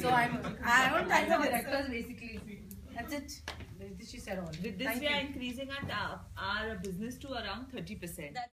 So I don't thank the directors basically. That's it. She said all. With this, we are increasing our business to around 30%.